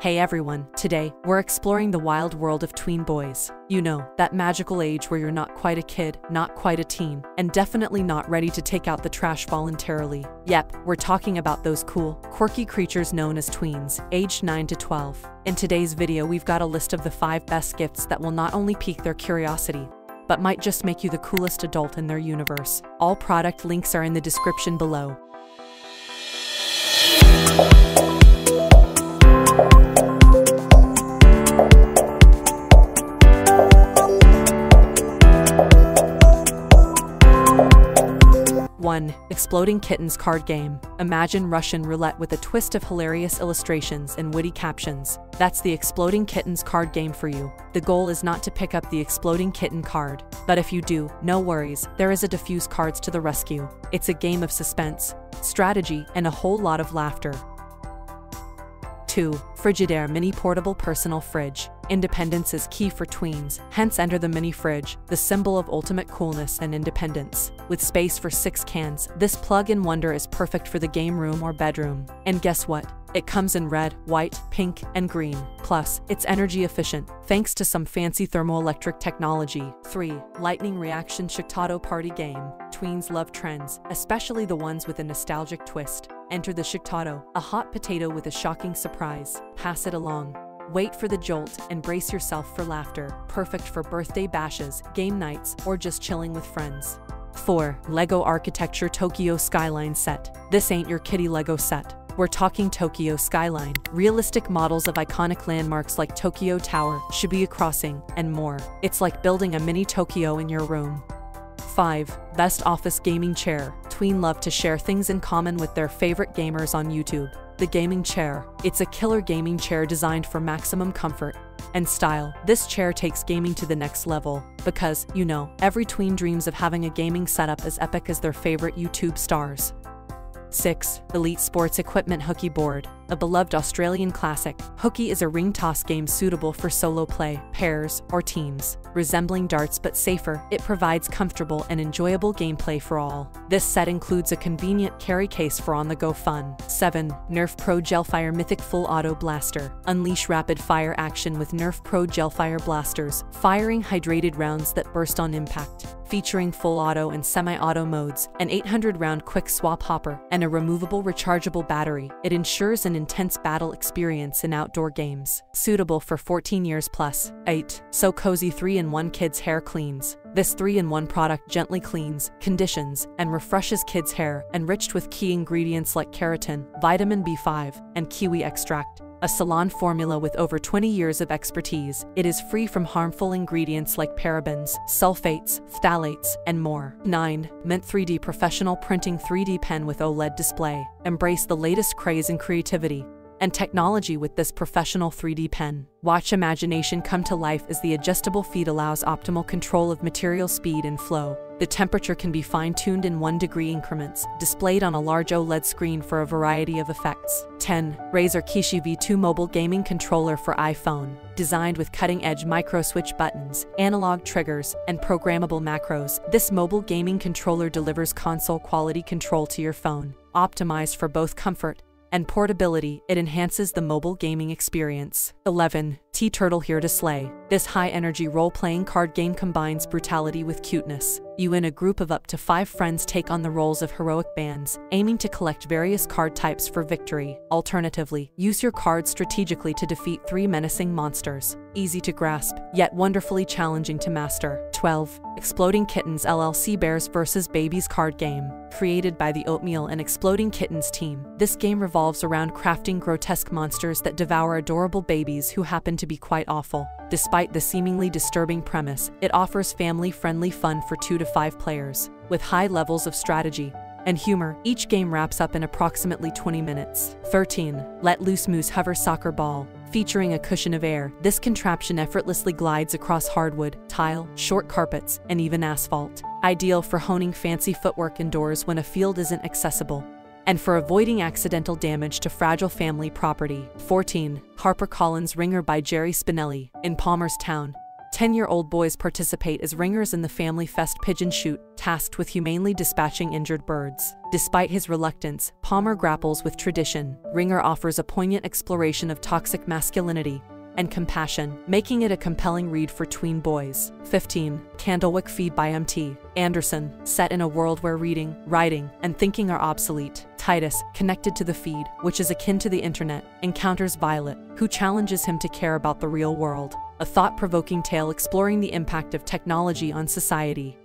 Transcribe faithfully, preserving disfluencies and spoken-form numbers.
Hey everyone, today, we're exploring the wild world of tween boys. You know, that magical age where you're not quite a kid, not quite a teen, and definitely not ready to take out the trash voluntarily. Yep, we're talking about those cool, quirky creatures known as tweens, aged nine to twelve. In today's video we've got a list of the five best gifts that will not only pique their curiosity, but might just make you the coolest adult in their universe. All product links are in the description below. one. Exploding Kittens Card Game. Imagine Russian roulette with a twist of hilarious illustrations and witty captions. That's the Exploding Kittens card game for you. The goal is not to pick up the Exploding Kitten card. But if you do, no worries, there is a Diffuse Cards to the rescue. It's a game of suspense, strategy, and a whole lot of laughter. two. Frigidaire Mini Portable Personal Fridge. Independence is key for tweens, hence enter the mini fridge, the symbol of ultimate coolness and independence. With space for six cans, this plug-in wonder is perfect for the game room or bedroom. And guess what? It comes in red, white, pink, and green. Plus, it's energy efficient, thanks to some fancy thermoelectric technology. three. Lightning Reaction Shocktato Party Game. Tweens love trends, especially the ones with a nostalgic twist. Enter the shocktato, a hot potato with a shocking surprise. Pass it along. Wait for the jolt and brace yourself for laughter. Perfect for birthday bashes, game nights, or just chilling with friends. four. LEGO Architecture Tokyo Skyline Set. This ain't your kiddie LEGO set. We're talking Tokyo Skyline. Realistic models of iconic landmarks like Tokyo Tower, Shibuya Crossing, and more. It's like building a mini Tokyo in your room. five. Best Office Gaming Chair. Tween love to share things in common with their favorite gamers on YouTube. The gaming chair. It's a killer gaming chair designed for maximum comfort and style. This chair takes gaming to the next level because, you know, every tween dreams of having a gaming setup as epic as their favorite YouTube stars. six. Elite Sportz Equipment Hookey Board. A beloved Australian classic, Hookey is a ring toss game suitable for solo play, pairs, or teams. Resembling darts but safer, it provides comfortable and enjoyable gameplay for all. This set includes a convenient carry case for on-the-go fun. seven. Nerf Pro Gelfire Mythic Full Auto Blaster. Unleash rapid-fire action with Nerf Pro Gelfire blasters, firing hydrated rounds that burst on impact. Featuring full auto and semi-auto modes, an eight hundred round quick swap hopper, and a removable rechargeable battery, it ensures an intense battle experience in outdoor games, suitable for fourteen years plus. eight. So Cozy three in one Kids Hair Cleans. This three in one product gently cleans, conditions, and refreshes kids' hair, enriched with key ingredients like keratin, vitamin B five, and kiwi extract. A salon formula with over twenty years of expertise, it is free from harmful ingredients like parabens, sulfates, phthalates, and more. nine. MYNT three D Professional Printing three D Pen with OLED Display. Embrace the latest craze in creativity and technology with this professional three D pen. Watch imagination come to life as the adjustable feed allows optimal control of material speed and flow. The temperature can be fine-tuned in one degree increments, displayed on a large OLED screen for a variety of effects. ten. Razer Kishi V two Mobile Gaming Controller for iPhone. Designed with cutting-edge micro-switch buttons, analog triggers, and programmable macros, this mobile gaming controller delivers console-quality control to your phone. Optimized for both comfort and portability, it enhances the mobile gaming experience. eleven. TeeTurtle Here to Slay. This high-energy role-playing card game combines brutality with cuteness. You and a group of up to five friends take on the roles of heroic bands, aiming to collect various card types for victory. Alternatively, use your cards strategically to defeat three menacing monsters. Easy to grasp, yet wonderfully challenging to master. twelve. Exploding Kittens L L C Bears versus Babies Card Game. Created by the Oatmeal and Exploding Kittens team, this game revolves around crafting grotesque monsters that devour adorable babies who happen to be quite awful. Despite the seemingly disturbing premise, it offers family-friendly fun for two to five players. With high levels of strategy and humor, each game wraps up in approximately twenty minutes. thirteen. Let Loose Moose Hover Soccer Ball. Featuring a cushion of air, this contraption effortlessly glides across hardwood, tile, short carpets, and even asphalt. Ideal for honing fancy footwork indoors when a field isn't accessible, and for avoiding accidental damage to fragile family property. fourteen. Harpercollins Wringer by Jerry Spinelli. In Palmerstown, ten-year-old boys participate as ringers in the family fest pigeon shoot, tasked with humanely dispatching injured birds. Despite his reluctance, Palmer grapples with tradition. Wringer offers a poignant exploration of toxic masculinity and compassion, making it a compelling read for tween boys. fifteen. Candlewick Feed by M T Anderson. Set in a world where reading, writing, and thinking are obsolete, Titus, connected to the feed, which is akin to the internet, encounters Violet, who challenges him to care about the real world. A thought-provoking tale exploring the impact of technology on society.